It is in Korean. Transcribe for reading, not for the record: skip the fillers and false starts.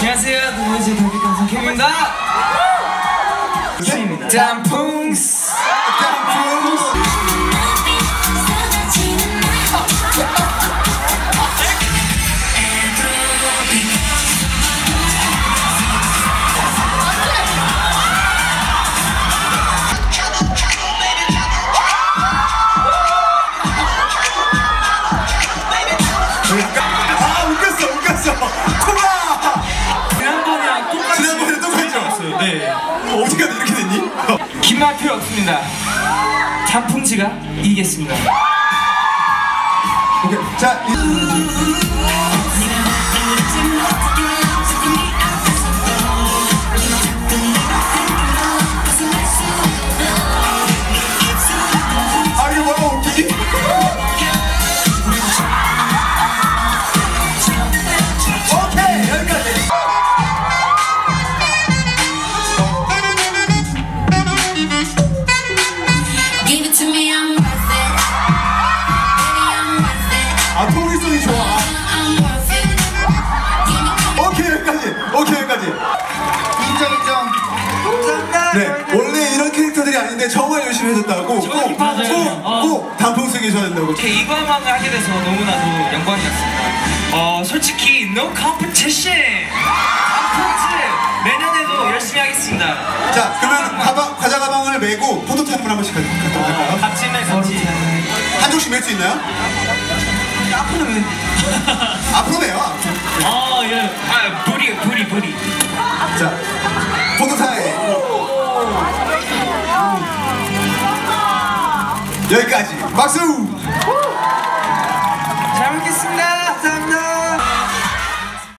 안녕하세요. 동원시의 경기 감성 케빈입니다. 케빈입니다. 짬뽕스. 긴말 필요 없습니다. 단풍지가 이기겠습니다. 오케이, 자. 아, 이게 뭐야, 웃기지? 오케이, 여기까지. 네, 원래 이런 캐릭터들이 아닌데 정말 열심히 해줬다고 꼭 단풍 쓰기셔야 된다고 이거만 하게 돼서 너무나도 영광이었습니다. 솔직히 no competition! 단풍집! 내년에도 열심히 하겠습니다. 자, 그러면 가방, 과자 가방을 메고 포토타임을 한 번씩 갖다 볼까요? 같이. 한 쪽씩 맬 수 있나요? 앞으로 매. 앞으로 매요. 아, 예. 아, 부리. 자, 포토타임! 여기까지 박수!